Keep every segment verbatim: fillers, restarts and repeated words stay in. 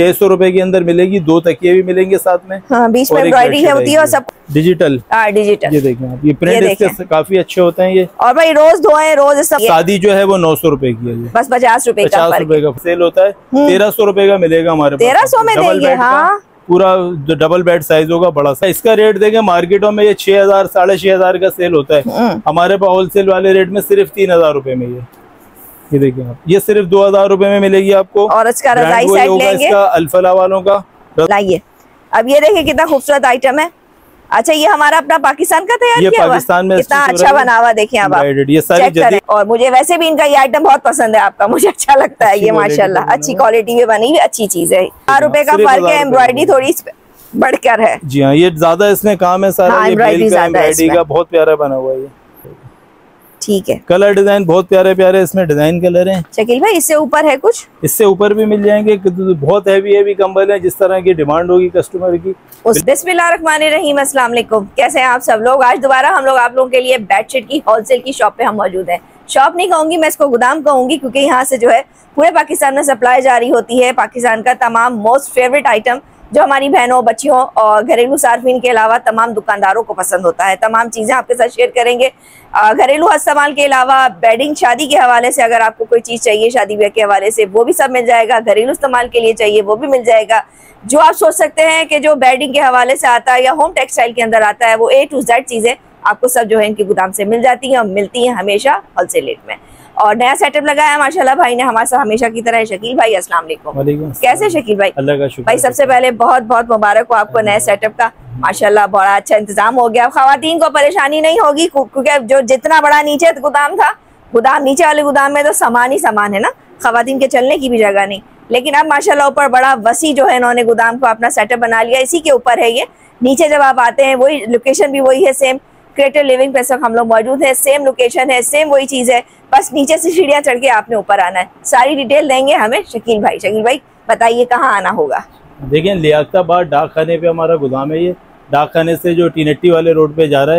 छह सौ रुपए के अंदर मिलेगी, दो तकिए भी मिलेंगे साथ में। हाँ, बीच में एम्ब्रॉयडरी होती है और सब डिजिटल। हाँ, डिजिटल। ये देखिए आप, ये प्रिंट इसके काफी अच्छे होते हैं ये। और भाई रोज धोए रोज सब। शादी जो है वो नौ सौ रूपये की है, बस पचास रूपये पचास रूपये का सेल होता है। तेरह सौ रूपये का मिलेगा हमारे, तेरह सौ में देंगे। हाँ, पूरा डबल बेड साइज होगा, बड़ा सा। इसका रेट देंगे मार्केटों में ये छह हजार साढ़े छह हजार का सेल होता है, हमारे पास होलसेल वाले रेट में सिर्फ तीन हजार रूपये में। ये ये देखिए आप, ये सिर्फ दो हजार रूपये में मिलेगी आपको। और इसका रजाई सेट लेंगे इसका अल्फला वालों का। लाइए अब ये देखिए कितना खूबसूरत आइटम है। अच्छा, ये हमारा अपना पाकिस्तान का तैयार किया हुआ, पाकिस्तान में इतना अच्छा बना हुआ। देखिए आप, ये सारी चीजें। और मुझे वैसे भी इनका ये आइटम बहुत पसंद है आपका, मुझे अच्छा लगता है ये, माशाल्लाह अच्छी क्वालिटी में बनी हुई अच्छी चीज है। हजार रुपए का फर्क है, एम्ब्रॉयडरी थोड़ी बढ़कर है। जी हाँ, ये ज्यादा इसमें काम है सारा, एम्ब्रॉयडरी का बहुत प्यारा बना हुआ है। ठीक है, कलर डिजाइन बहुत प्यारे प्यारे इसमें डिजाइन कलर हैं। शकील भाई, इससे ऊपर है कुछ? इससे ऊपर भी मिल जाएंगे, बहुत हैवी हैवी कंबल है, जिस तरह की डिमांड होगी कस्टमर की। बिस्मिल्लाहिर्रहमानिर्रहीम, अस्सलाम वालेकुम, कैसे हैं आप सब लोग? आज दोबारा हम लोग आप लोगों के लिए बेडशीट की होलसेल की शॉप पे हम मौजूद हैं। शॉप नहीं कहूंगी मैं, इसको गोदाम कहूंगी, क्योंकि यहाँ से जो है पूरे पाकिस्तान में सप्लाई जारी होती है। पाकिस्तान का तमाम मोस्ट फेवरेट आइटम जो हमारी बहनों, बच्चियों और घरेलू सार्फिन के अलावा तमाम दुकानदारों को पसंद होता है। तमाम चीज़ें आपके साथ शेयर करेंगे, घरेलू इस्तेमाल के अलावा बेडिंग, शादी के हवाले से अगर आपको कोई चीज़ चाहिए शादी ब्याह के हवाले से वो भी सब मिल जाएगा। घरेलू इस्तेमाल के लिए चाहिए वो भी मिल जाएगा। जो आप सोच सकते हैं कि जो बेडिंग के हवाले से आता है या होम टेक्सटाइल के अंदर आता है, वो ए टू जेड चीज़ें आपको सब जो है इनकी गोदाम से मिल जाती हैं और मिलती हैं हमेशा होलसेल रेट में। और नया सेटअप लगाया है माशाल्लाह भाई ने हमारे साथ हमेशा की तरह। शकील भाई अस्सलाम वालेकुम, कैसे शकील भाई? अल्लाह का शुक्र। भाई सबसे पहले बहुत बहुत मुबारक हो आपको नए सेटअप का, माशाल्लाह बड़ा अच्छा इंतजाम हो गया। खवातीन को परेशानी नहीं होगी, क्योंकि जो जितना बड़ा नीचे गोदाम था, गोदाम नीचे वाले गोदाम में तो सामान ही सामान है ना, खवातीन के चलने की भी जगह नहीं। लेकिन अब माशाल्लाह ऊपर बड़ा वसी जो है इन्होंने गोदाम को अपना सेटअप बना लिया, इसी के ऊपर है ये। नीचे जब आप आते हैं वही लोकेशन भी वही है, सेम क्रिएटिव लिविंग पे सब हम लोग मौजूद हैं, सेम लोकेशन है, सेम वही चीज़ है, बस नीचे से सीढ़ियाँ चढ़ के आपने ऊपर आना है। सारी डिटेल देंगे हमें शकील भाई। शकील भाई बताइए कहाँ आना होगा? देखिए लियाकताबाद डाक खाने पे हमारा गोदाम है। ये डाक खाने से जो टीनट्टी वाले रोड पे जा रहा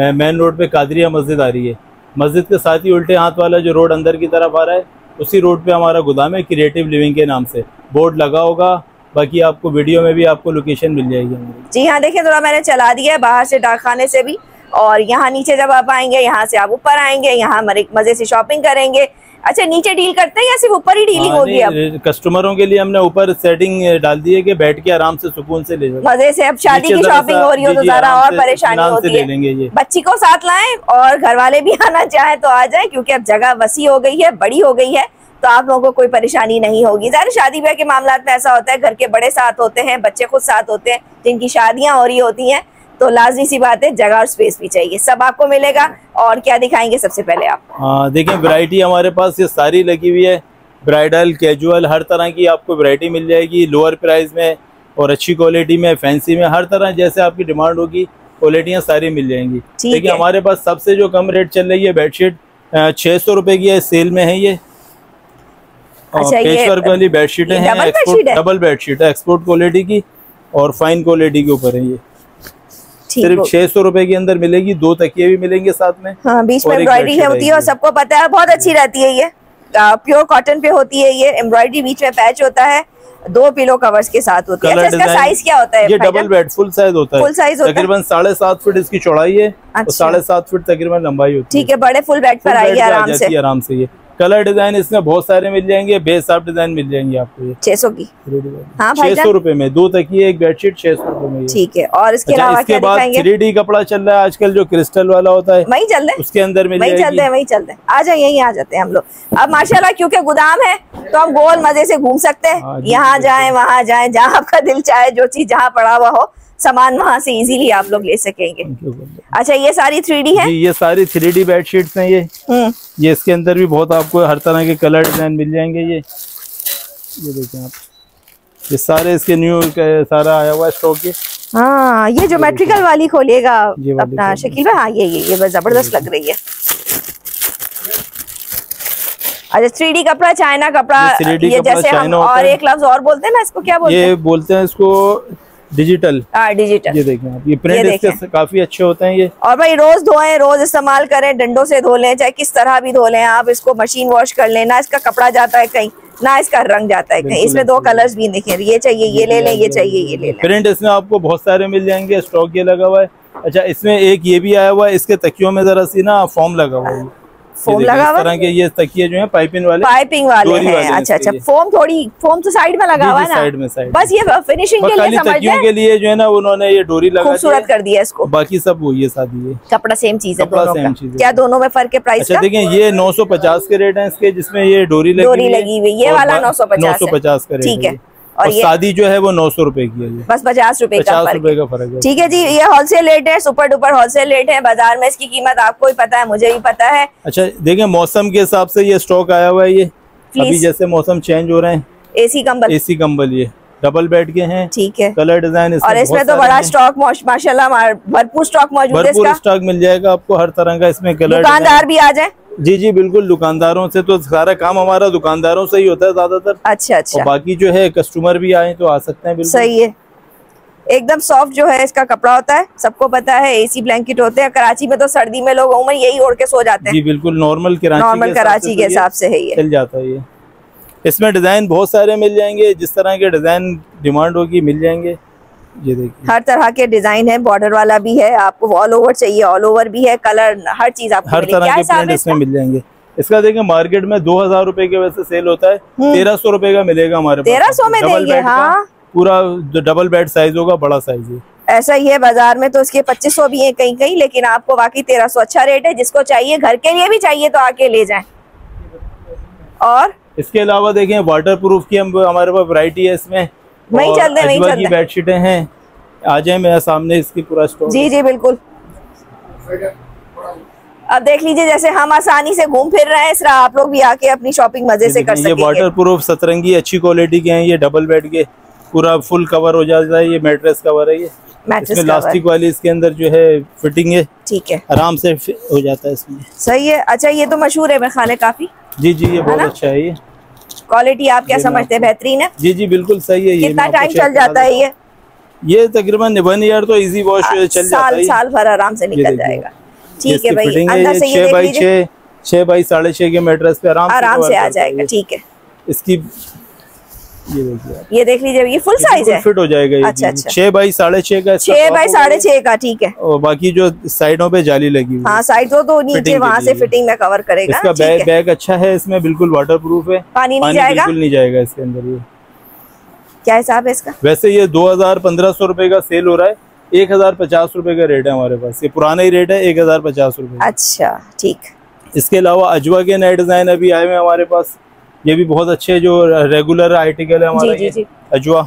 है, मेन रोड पे कादरिया मस्जिद आ रही है, मस्जिद के साथ ही उल्टे हाथ वाला जो रोड अंदर की तरफ आ रहा है उसी रोड पे हमारा गोदाम है, क्रिएटिव लिविंग के नाम से बोर्ड लगा होगा। बाकी आपको वीडियो में भी आपको लोकेशन मिल जाएगी। जी हाँ, देखिये थोड़ा मैंने चला दिया है बाहर से डाक खाने से भी, और यहाँ नीचे जब आप आएंगे यहाँ से आप ऊपर आएंगे, यहाँ मजे से शॉपिंग करेंगे। अच्छा, नीचे डील करते हैं या सिर्फ ऊपर ही डीलिंग होगी? अब कस्टमरों के लिए हमने ऊपर सेटिंग डाल दी है कि बैठ के आराम से सुकून से ले जाओ मजे से। अब शादी की शॉपिंग हो रही हो तो जरा और परेशानी होती है, बच्ची को साथ लाएं और घर वाले भी आना चाहे तो आ जाए, क्योंकि अब जगह वसी हो गई है, बड़ी हो गई है, तो आप लोगों को कोई परेशानी नहीं होगी। ज़ाहिर शादी ब्याह के मामला में ऐसा होता है, घर के बड़े साथ होते हैं, बच्चे खुद साथ होते हैं, जिनकी शादियाँ हो रही होती हैं, तो लाजमी सी बात है जगह और स्पेस भी चाहिए, सब आपको मिलेगा। और क्या दिखाएंगे सबसे पहले आप? देखिए वैरायटी हमारे पास ये सारी लगी हुई है, ब्राइडल कैजुअल हर तरह की आपको वैरायटी मिल जाएगी, लोअर प्राइस में और अच्छी क्वालिटी में, फैंसी में, हर तरह जैसे आपकी डिमांड होगी क्वालिटियाँ सारी मिल जाएंगी। देखिए हमारे पास सबसे जो कम रेट चल रही है बेडशीट छः सौ रुपये की है, सेल में है ये। अच्छा, पेचवर्क वाली बेडशीटें हैं, डबल बेडशीट है, एक्सपोर्ट क्वालिटी की और फाइन क्वालिटी के ऊपर है ये। सिर्फ छह सौ रुपए के अंदर मिलेगी, दो तकिए भी मिलेंगे साथ में। हाँ, बीच में एम्ब्रॉयडरी होती है और सबको पता है बहुत अच्छी रहती है, ये प्योर कॉटन पे होती है, ये एम्ब्रॉयडरी बीच में पैच होता है, दो पिलो कवर्स के साथ होती है। अच्छा, इसका साइज क्या होता है? ये डबल बेड फुल साइज होता है, तकरीबन साढ़े सात फीट इसकी चौड़ाई है और साढ़े सात फीट तकरीबन लंबाई होती है। ठीक है, बड़े फुल बेड पर आइए आराम से आराम से। ये कलर डिजाइन इसमें बहुत सारे मिल जाएंगे, बेसाब डिजाइन मिल जाएंगे आपको छह सौ की। हाँ, छह सौ रूपये में दो तकिए, एक बेडशीट छह सौ रूपये में। ठीक है, और इसके अलावा इसके बाद थ्री डी कपड़ा चल रहा है आजकल, जो क्रिस्टल वाला होता है वही चल रहा है, उसके अंदर मिल जाएगी। वही चलते हैं वही चलते हैं आ जाए, यही आ जाते हैं हम लोग। अब माशाल्लाह क्योंकि गोदाम है तो हम गोल मजे से घूम सकते हैं, यहाँ जाए वहाँ जाए, जहाँ आपका दिल चाहे, जो चीज जहाँ पड़ा हुआ हो सामान वहाँ से इजीली आप लोग ले सकेंगे। अच्छा, ये सारी थ्री डी है, ये सारी थ्री डी बेडशीट्स हैं ये। ये इसके अंदर भी बहुत आपको हर तरह के कलर डिजाइन मिल जाएंगे। ये ये देखें आप, ये सारे इसके न्यू सारा आया हुआ स्टॉक है। हाँ, ये ज्योमेट्रिकल वाली खोलिएगा अपना शकील भाई। हाँ, ये ये ये जबरदस्त लग रही है। अच्छा, थ्री डी कपड़ा, चाइना कपड़ा, ये जैसे हम और एक लफ्ज और बोलते हैं ना, इसको क्या बोलते हैं? बोलते हैं इसको डिजिटल डिजिटल ये देखें आप, ये प्रिंट इसके काफी अच्छे होते हैं ये। और भाई रोज धोएं, रोज इस्तेमाल करें, डंडों से धो लें, चाहे किस तरह भी धो लें आप, इसको मशीन वॉश कर लें, ना इसका कपड़ा जाता है कहीं, ना इसका रंग जाता है कहीं। इसमें दो कलर्स भी दिखे, ये चाहिए ये ले लें, ये चाहिए ये ले लें। प्रिंट इसमें आपको बहुत सारे मिल जाएंगे, स्टॉक ये लगा हुआ है। अच्छा इसमें एक ये भी आया हुआ है, इसके तकियों में जरा सी ना फॉर्म लगा हुआ है, फोम लगा हुआ है। ये तकिए जो है पाइपिंग वाले पाइपिंग वाले हैं। वाले अच्छा अच्छा फोम थोड़ी फोम तो साइड में लगा हुआ है ना, साइड में साइड बस ये फिनिशिंग के लिए समझ जाए के लिए जो है ना उन्होंने ये डोरी लगा खूबसूरत कर दिया इसको, बाकी सब वो ये सादी है। कपड़ा सेम चीज है दोनों का, क्या दोनों में फर्क है प्राइस का? देखिए ये नौ सौ पचास के रेट है इसके, जिसमें ये डोरी डोरी लगी हुई, ये वाला नौ सौ पचास का, ठीक है। और शादी जो है वो नौ सौ रूपये की है, बस पचास रूपये का फर्क है, ठीक है जी। ये होलसेल रेट है, सुपर डुपर होलसेल रेट है, बाजार में इसकी कीमत आपको भी पता है, मुझे भी पता है। अच्छा देखिए मौसम के हिसाब से ये स्टॉक आया हुआ है, ये अभी जैसे मौसम चेंज हो रहे हैं। एसी कंबल, एसी कंबल ये डबल बेड के हैं, ठीक है, कलर डिजाइन इसमें, और इसमें तो बड़ा स्टॉक माशाल्लाह भरपूर स्टॉक मौजूद है, भरपूर स्टॉक मिल जाएगा आपको हर तरह का। इसमें कलर दुकानदार भी आ जाए, जी जी बिल्कुल, दुकानदारों से तो सारा काम हमारा दुकानदारों से ही होता है ज्यादातर। अच्छा अच्छा, और बाकी जो है कस्टमर भी आए तो आ सकते हैं, बिल्कुल सही है। एकदम सॉफ्ट जो है इसका कपड़ा होता है, सबको पता है एसी ब्लैंकेट होते हैं। कराची में तो सर्दी में लोग उम्र यही ओढ़ के सो जाते हैं, जी बिल्कुल, नॉर्मल नॉर्मल कराची के हिसाब से है, ये चल जाता है। ये इसमें डिजाइन बहुत सारे मिल जाएंगे, जिस तरह के डिजाइन डिमांड होगी मिल जाएंगे, ये देखिए हर तरह के डिजाइन है, बॉर्डर वाला भी है, आपको ऑल ओवर चाहिए ऑल ओवर भी है, कलर हर चीज आपको हर तरह के प्रिंट इसमें मिल जाएंगे। इसका देखिए मार्केट में दो हजार रूपए के वैसे सेल होता है, तेरह सौ रूपये का मिलेगा हमारे पास, तेरह सौ में देंगे, हाँ पूरा डबल बेड साइज होगा, बड़ा साइज है। ऐसा ही है बाजार में तो इसके पच्चीस सौ भी है कहीं कहीं, लेकिन आपको बाकी तेरह सौ अच्छा रेट है, जिसको चाहिए घर के लिए भी चाहिए तो आके ले जाए। और इसके अलावा देखें वाटर प्रूफ की हमारे पास वैरायटी है, इसमें वही चल रहे वही चल रहे बेडशीटें हैं, आ जाए मेरे सामने इसकी पूरा स्टॉक, जी जी बिल्कुल। अब देख लीजिए जैसे हम आसानी से घूम फिर रहे हैं, इस तरह आप लोग भी आके अपनी शॉपिंग मजे से कर सकते हैं। ये वाटर प्रूफ सतरंगी अच्छी क्वालिटी के हैं, ये डबल बेड के पूरा फुल कवर हो जाता है, ये मैट्रेस कवर है, ये इसमें लास्टिक वाली इसके अंदर जो है फिटिंग है, ठीक है, आराम से हो जाता है इसमें, सही है। अच्छा ये तो मशहूर है मेरे ख्याल है काफी, जी जी ये बहुत अच्छा है, ये क्वालिटी आप क्या समझते हैं बेहतरीन है? जी जी बिल्कुल सही है। ये कितना टाइम चल जाता है ये? ये तकरीबन वन ईयर तो इजी वॉश चल जाता है, साल साल भर आराम से निकल जाएगा, ठीक है भाई। अंदर से ये छह बाई छह छह बाई साढ़े छह के मैट्रेस पे आराम आराम से आ जाएगा, ठीक है। इसकी ये देखिए, ये देख लीजिए, ये फुल साइज है, फिट हो जाएगा, अच्छा अच्छा, छह बाई साढ़े छह का, छह बाई साढ़े छह का, ठीक है। और बाकी जो साइडों पे जाली लगी हुई, हाँ साइडों तो नीचे वहाँ से फिटिंग में कवर करेगा। इसका बैग बैग अच्छा है, इसमें बिल्कुल वाटर प्रूफ है, पानी नहीं जाएगा, बिल्कुल नहीं जाएगा इसके अंदर। ये क्या हिसाब है इसका? वैसे ये दो हजार पंद्रह सौ रूपये का सेल हो रहा है, एक हजार पचास रूपये का रेट है हमारे पास, ये पुराना ही रेट है, एक हजार पचास रूपये। अच्छा ठीक। इसके अलावा अजवा के नए डिजाइन अभी आए हुए हमारे पास, ये भी बहुत अच्छे जो रेगुलर आर्टिकल है हमारा, जी जी अजवा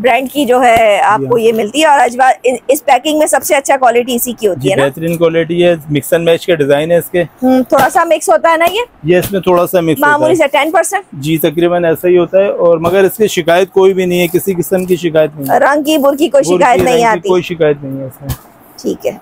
ब्रांड की जो है आपको ये मिलती है। और अजवा इस पैकिंग में सबसे अच्छा क्वालिटी इसी की होती है ना, बेहतरीन क्वालिटी है, मिक्स एंड मैच के डिजाइन है इसके, थोड़ा सा मिक्स होता है ना ये ये इसमें थोड़ा सा मिक्स मामूली से टेन परसेंट, जी तकरीबन ऐसा ही होता है। और मगर इसकी शिकायत कोई भी नहीं है, किसी किस्म की शिकायत नहीं, रंग की बुरकी कोई शिकायत नहीं आती, कोई शिकायत नहीं है इसमें, ठीक है।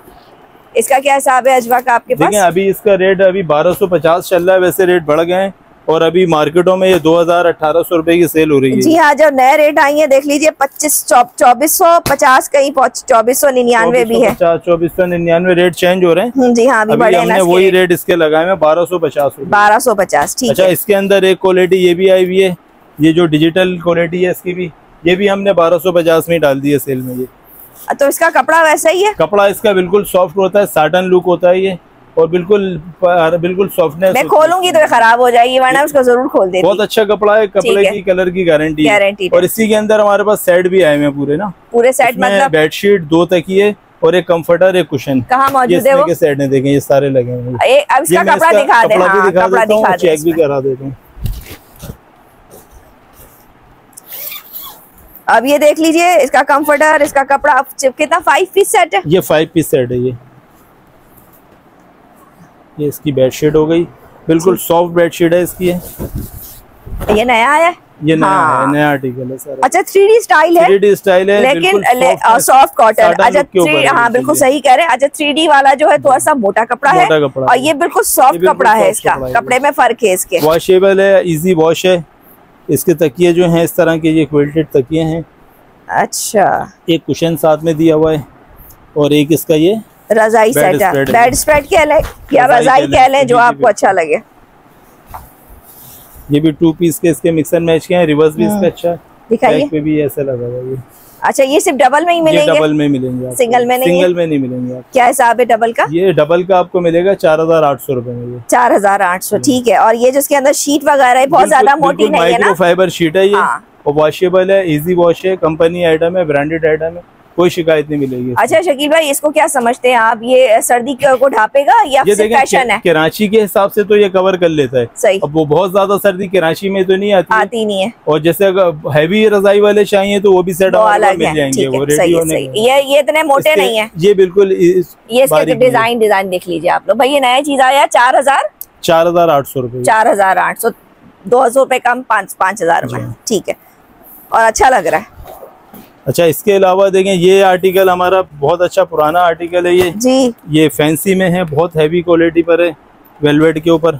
इसका क्या हिसाब है अजवा का आपके पास? अभी इसका रेट अभी बारह सौ पचास चल रहा है, वैसे रेट बढ़ गए हैं, और अभी मार्केटों में ये दो हजार अठारह सौ रुपए की सेल हो रही है, जी हाँ। जो नए रेट आई है देख लीजिए पच्चीस चौबीस सौ पचास, कहीं चौबीस सौ निन्यानवे भी है, चौबीस सौ निन्यानवे रेट चेंज हो रहे हैं, जी हाँ अभी बढ़े हमने वही रेट इसके लगाए हैं बारह सौ पचास बारह सौ पचास, ठीक है। अच्छा इसके अंदर एक क्वालिटी ये भी आई हुई है, ये जो डिजिटल क्वालिटी है इसकी भी, ये भी हमने बारह सौ पचास में डाल दी है सेल में। ये तो इसका कपड़ा वैसा ही है, कपड़ा इसका बिल्कुल सॉफ्ट होता है, साटन लुक होता है ये, और बिल्कुल बिल्कुल सॉफ्टनेस, मैं खोलूंगी तो खराब हो जाएगी वरना उसको जरूर खोल देती। बहुत अच्छा कपड़ा है, कपड़े की कलर की गारंटी है। और इसी के अंदर हमारे पास सेट भी आए हैं पूरे ना पूरे सेट, मतलब बेडशीट, दो तकिए और एक कंफर्टर, एक कुशन, कहाँ मौजूद है वो? सेट में देखें ये सारे लगे हुए, अब इसका कपड़ा दिखा दें, चेक भी करा देते हैं। अब ये देख लीजिए इसका कंफर्टर, इसका कपड़ा कितना, फाइव पीस सेट है ये, फाइव पीस सेट है ये। ये इसकी बेडशीट हो गई, बिल्कुल सॉफ्ट बेडशीट है इसकी है। ये नया है, ये नया हाँ। है, नया आर्टिकल है सारा। अच्छा थ्री डी स्टाइल है, थ्री डी स्टाइल है लेकिन सॉफ्ट कॉटन, अच्छा थ्री हाँ बिल्कुल सही कह रहे हैं। अच्छा थ्री डी वाला जो है थोड़ा सा मोटा कपड़ा है, और ये बिल्कुल सॉफ्ट कपड़ा है, इसका कपड़े में फर्क है, इसके वॉशेबल है, इजी वॉश है। इसके तकिए जो है इस तरह के, ये क्विल्टेड तकिए हैं, अच्छा, एक कुशन साथ में दिया हुआ है और एक इसका ये रजाई सेट है, बेड स्प्रेड कह लें या रजाई कह लें, जो आपको अच्छा लगे। ये भी टू पीस के इसके मिक्सर मैच के हैं, रिवर्स भी इसका अच्छा है, दिखाइए पे भी ऐसा लगा हुआ है। अच्छा, ये सिर्फ डबल में ही मिलेंगे? डबल में मिलेंगे, सिंगल में नहीं, सिंगल में नहीं मिलेंगे। क्या हिसाब है डबल का? ये डबल का आपको मिलेगा चार हजार आठ सौ रूपये में। चार हजार आठ सौ ठीक है। और ये जिसके अंदर शीट वगैरह है, बहुत ज्यादा मोटी नहीं है ना, फाइबर शीट है ये, और वॉशेबल है, इजी वॉश है, कंपनी आइटम है, ब्रांडेड आइटम है, कोई शिकायत नहीं मिलेगी। अच्छा शकील भाई, इसको क्या समझते हैं आप, ये सर्दी को ढापेगा या फैशन है? कराची के हिसाब से तो ये कवर कर लेता है सही। अब वो बहुत ज्यादा सर्दी कराची में तो नहीं आती, आती नहीं है। और जैसे अगर हैवी रजाई वाले चाहिए तो वो भी सेट मिल जाएंगे, वो रेडी होने। ये ये इतने मोटे नहीं है, ये बिल्कुल ये डिजाइन डिजाइन देख लीजिए आप लोग। भाई ये नया चीज आया, चार हजार चार हजार आठ सौ रूपये चार हजार आठ सौ दो हजार रूपये कम, पाँच पाँच हजार में ठीक है, और अच्छा लग रहा है। अच्छा, इसके अलावा देखें ये आर्टिकल हमारा बहुत अच्छा पुराना आर्टिकल है ये जी, ये फैंसी में है, बहुत हैवी क्वालिटी पर है, वेलवेट के ऊपर।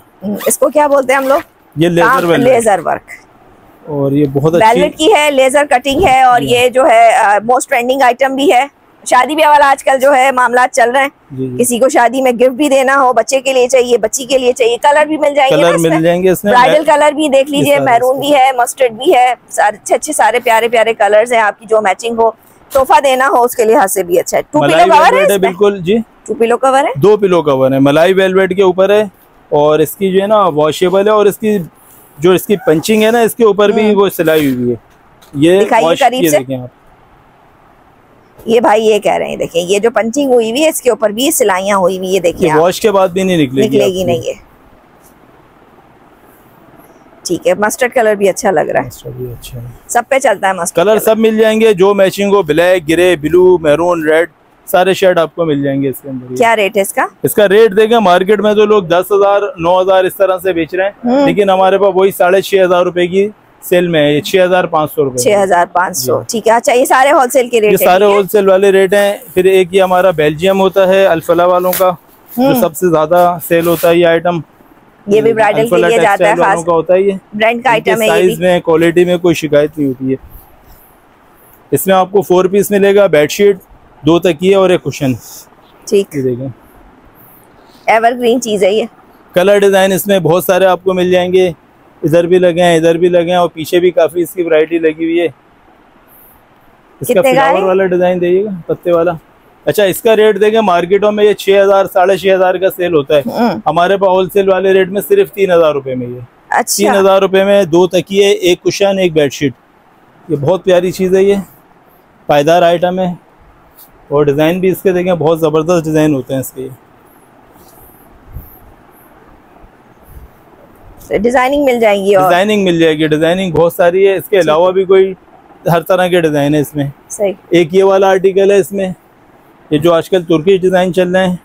इसको क्या बोलते हैं हम लोग? ये लेजर, लेजर वर्क, और ये बहुत अच्छी वेलवेट की है, लेजर कटिंग है, और ये जो है मोस्ट ट्रेंडिंग आइटम भी है। शादी ब्याह वाला आजकल जो है मामला चल रहे हैं, किसी को शादी में गिफ्ट भी देना हो, बच्चे के लिए चाहिए, बच्ची के लिए चाहिए, कलर भी मिल जाएंगे, कलर मिल जाएंगे इसमें, ब्राइडल कलर भी देख लीजिए, मैरून भी है, मस्टर्ड भी है, अच्छे अच्छे सारे प्यारे प्यारे कलर्स हैं, आपकी जो मैचिंग हो, तोहफा देना हो उसके लिए हाथ भी अच्छा है। टू पिलो कवर है बिल्कुल जी, टू पिलो कवर है, दो पिलो कवर है, मलाई वेलवेट के ऊपर है, और इसकी जो है ना वॉशेबल है, और इसकी जो इसकी पंचिंग है ना इसके ऊपर भी वो सिलाई हुई है। ये करीब देखें आप, ये भाई ये कह रहे हैं देखिए, ये जो पंचिंग हुई हुई है इसके ऊपर भी सिलाइयां हुई हुई है, देखिए वॉश के बाद भी नहीं निकलेगी, निकलेगी नहीं ये ठीक है। मस्टर्ड कलर भी अच्छा लग रहा है, भी अच्छा है। सब पे चलता है मस्टर्ड कलर, सब मिल जाएंगे जो मैचिंग हो, black, grey, blue, maroon, red, सारे शेड आपको मिल जाएंगे इसके अंदर। क्या रेट है इसका? इसका रेट देखें मार्केट में तो लोग दस हजार नौ हजार इस तरह से बेच रहे हैं, लेकिन हमारे पास वही साढ़े छह हजार रूपये की सेल में है, छह हजार पाँच सौ रूपये, छह हजार पाँच सौ ठीक है। अच्छा, ये सारे होलसेल के रेट, ये सारे होलसेल वाले रेट हैं। फिर एक ये हमारा बेल्जियम होता है अल्फला वालों का, जो सबसे ज्यादा सेल होता है ये आइटम, ये भी ब्राइडल के लिए जाता है, खास का होता है, ये ब्रांड का आइटम है, साइज में क्वालिटी में कोई शिकायत नहीं होती है। इसमें आपको फोर पीस मिलेगा, बेडशीट, दो तकिए और एक कुशन ठीक है, एवरग्रीन चीज है ये। कलर डिजाइन इसमें बहुत सारे आपको मिल जाएंगे, इधर भी लगे हैं, इधर भी लगे हैं, और पीछे भी काफी इसकी वैरायटी लगी हुई है। इसका फ्लावर वाला डिजाइन दीजिएगा, पत्ते वाला। अच्छा, इसका रेट देखें मार्केटों में ये छह हजार साढ़े छह हजार का सेल होता है, हमारे पास होलसेल वाले रेट में सिर्फ तीन हजार रूपये में ये। अच्छा, तीन हजार रूपये में दो तकिए, एक कुशन, एक बेडशीट, ये बहुत प्यारी चीज है, ये पायदार आइटम है, और डिजाइन भी इसके देखें बहुत जबरदस्त डिजाइन होते हैं इसके, डिजाइनिंग मिल जाएगी, डिजाइनिंग मिल जाएगी, डिजाइनिंग बहुत सारी है। इसके अलावा भी कोई हर तरह के डिजाइन है इसमें सही। एक ये वाला आर्टिकल है इसमें, ये जो आजकल तुर्की डिजाइन चल रहे हैं,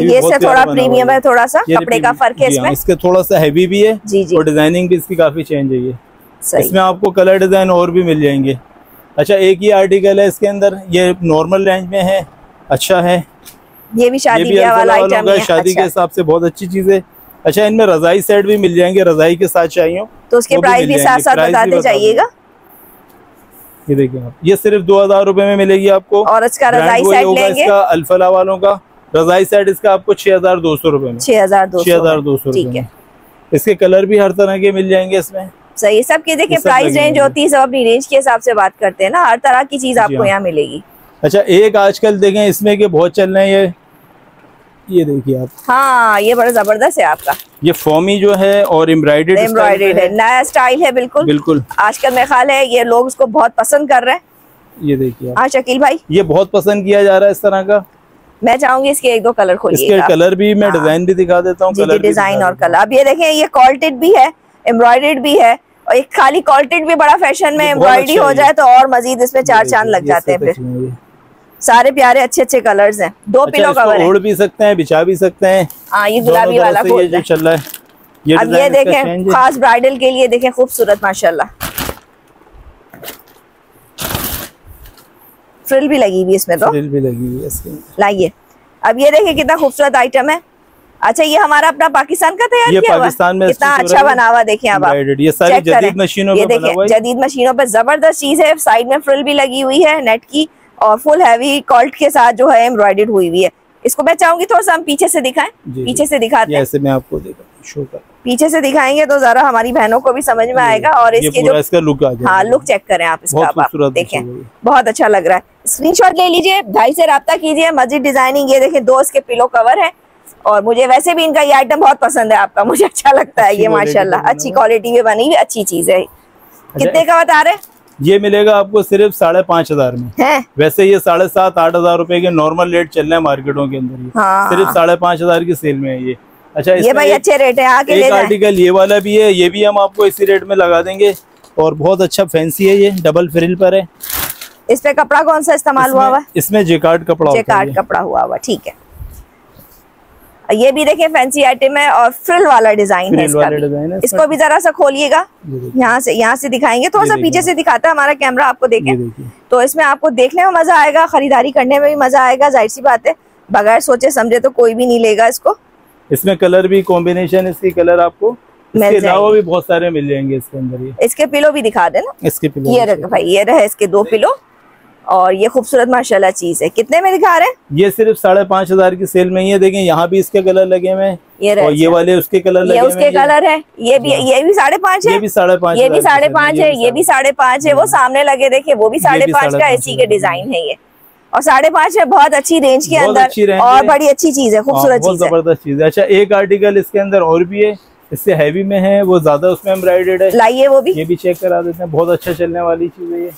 ये इससे थोड़ा प्रीमियम है, थोड़ा सा कपड़े का फर्क है इसमें, इसके थोड़ा सा हैवी भी है और डिजाइनिंग भी इसकी काफी चेंज है ये। इसमें आपको कलर डिजाइन और भी मिल जाएंगे। अच्छा, एक ये आर्टिकल है इसके अंदर, ये नॉर्मल रेंज में है, अच्छा है, ये भी शादी ब्याह वाला आइटम है, शादी के हिसाब से बहुत अच्छी चीज है। अच्छा, इनमें रजाई सेट भी मिल जाएंगे, रजाई के साथ चाहिए तो उसके प्राइस भी साथ साथ बताते जाइएगा। ये देखिए आप, ये सिर्फ दो हजार रूपये में मिलेगी आपको, और इसका रजाई सेट लेंगे इसका अल्फला वालों का रजाई सेट, इसका आपको छह हजार दो सौ रूपये में, छह हजार छह हजार दो सौ ठीक है। इसके कलर भी हर तरह के मिल जाएंगे इसमें सही। सबके देखिए प्राइस रेंज होती है, सब अपनी रेंज के हिसाब से बात करते हैं ना, हर तरह की चीज आपको यहाँ मिलेगी। अच्छा, एक आजकल देखें इसमें कि बहुत चल रहे हैं, ये ये देखिए आप, हाँ ये बड़ा जबरदस्त है आपका, ये फॉमी जो है और एम्ब्रॉयडर्ड एम्ब्रॉयडर्ड है, नया स्टाइल है बिल्कुल बिल्कुल, आजकल मेरा ख्याल है ये लोग इसको बहुत पसंद कर रहे हैं। ये देखिए आप, हाँ शकील भाई ये बहुत पसंद किया जा रहा है इस तरह का। मैं चाहूंगी इसके एक दो कलर खोलिए, इसके कलर भी मैं डिजाइन भी दिखा देता हूँ, डिजाइन और कलर। अब ये देखें ये कॉल्टेड भी है, एम्ब्रॉयडर्ड भी है, और एक खाली कॉल्टेड भी बड़ा फैशन में, एम्ब्रॉयडरी हो जाए तो और मजीद इसमें चार चांद लग जाते हैं। फिर सारे प्यारे अच्छे अच्छे कलर्स हैं, दो अच्छा, पिलो कवर ओढ़ भी सकते हैं, बिछा भी सकते हैं। हाँ ये गुलाबी वाला ये जो चल रहा है, ये अब ये देखें खास ब्राइडल के लिए, देखें खूबसूरत माशाल्लाह, फ्रिल भी लगी हुई इसमें, तो फ्रिल भी लगी हुई। लाइए अब ये देखें कितना खूबसूरत आइटम है, अच्छा, ये हमारा अपना पाकिस्तान का तैयार किया हुआ, पाकिस्तान में कितना अच्छा बना हुआ, देखें आप, ये सारी जदीद मशीनों पे बना हुआ है। जदीद मशीनों पे जबरदस्त चीज है, साइड में फ्रिल भी लगी हुई है नेट की और फुल हैवी कॉल्ट के साथ जो है एम्ब्रॉयडर्ड हुई हुई है। इसको मैं चाहूंगी थोड़ा सा हम पीछे से दिखाएं, पीछे से दिखाते हैं, ऐसे मैं आपको दिखाऊंगा, पीछे से दिखाएंगे तो जरा हमारी बहनों को भी समझ में आएगा। और इसके जो इसका लुक आ जाएगा, हाँ लुक चेक करें आप इसका, देखें बहुत अच्छा लग रहा है। स्क्रीनशॉट ले लीजिए, भाई से राब्ता कीजिए। मस्जिद डिजाइनिंग, ये देखें दो इसके पिलो कवर है और मुझे वैसे भी इनका ये आइटम बहुत पसंद है आपका, मुझे अच्छा लगता है ये, माशाल्लाह अच्छी क्वालिटी में बनी हुई अच्छी चीज है। कितने का बता रहे हैं? ये मिलेगा आपको सिर्फ साढ़े पाँच हजार में है? वैसे ये साढ़े सात आठ हजार रूपए के नॉर्मल रेट चल रहे हैं मार्केटों के अंदर, हाँ। सिर्फ साढ़े पाँच हजार की सेल में है ये। अच्छा, ये भाई अच्छे रेट है, आके ले जाएं। आर्टिकल ये वाला भी है, ये भी हम आपको इसी रेट में लगा देंगे और बहुत अच्छा फैंसी है, ये डबल फ्रिल पर है। इस पे कपड़ा कौन सा इस्तेमाल हुआ हुआ? इसमें जेकार्ड कपड़ा, जेकार्ड कपड़ा हुआ हुआ, ठीक है। ये भी देखिए फैंसी आइटम है और फ्रिल वाला डिजाइन है, इसका भी। इसको भी जरा सा खोलिएगा, यहाँ से यहाँ से दिखाएंगे, थोड़ा सा पीछे से दिखाता है हमारा कैमरा आपको, देखें तो इसमें आपको देखने में मजा आएगा, खरीदारी करने में भी मजा आएगा। जाहिर सी बात है, बगैर सोचे समझे तो कोई भी नहीं लेगा इसको। इसमें कलर भी कॉम्बिनेशन, इसकी कलर आपको इसके अलावा भी बहुत सारे मिल जाएंगे इसके अंदर। इसके पिलो भी दिखा देना, इसके पिलो ये रहे भाई, ये रहे इसके दो पिलो और ये खूबसूरत माशाल्लाह चीज है। कितने में दिखा रहे हैं? ये सिर्फ साढ़े पाँच हजार की सेल में ही है। देखें यहाँ भी इसके कलर लगे हुए हैं, ये और ये वाले उसके कलर लगे, ये उसके कलर है, ये भी ये भी साढ़े पाँच है, ये भी साढ़े पाँच, ये भी साढ़े पाँच है, ये भी साढ़े पाँच है। वो सामने लगे देखे, वो भी साढ़े पाँच का एसी के डिजाइन है ये, और साढ़े पाँच है, बहुत अच्छी रेंज के अंदर और बड़ी अच्छी चीज है, खूबसूरत चीज, जबरदस्त चीज है। अच्छा, एक आर्टिकल इसके अंदर और भी है, इससे हैवी में है, वो ज्यादा उसमें एम्ब्रॉयडर्ड है, लाइए वो भी, ये भी चेक करा देते हैं। बहुत अच्छा चलने वाली चीज है ये,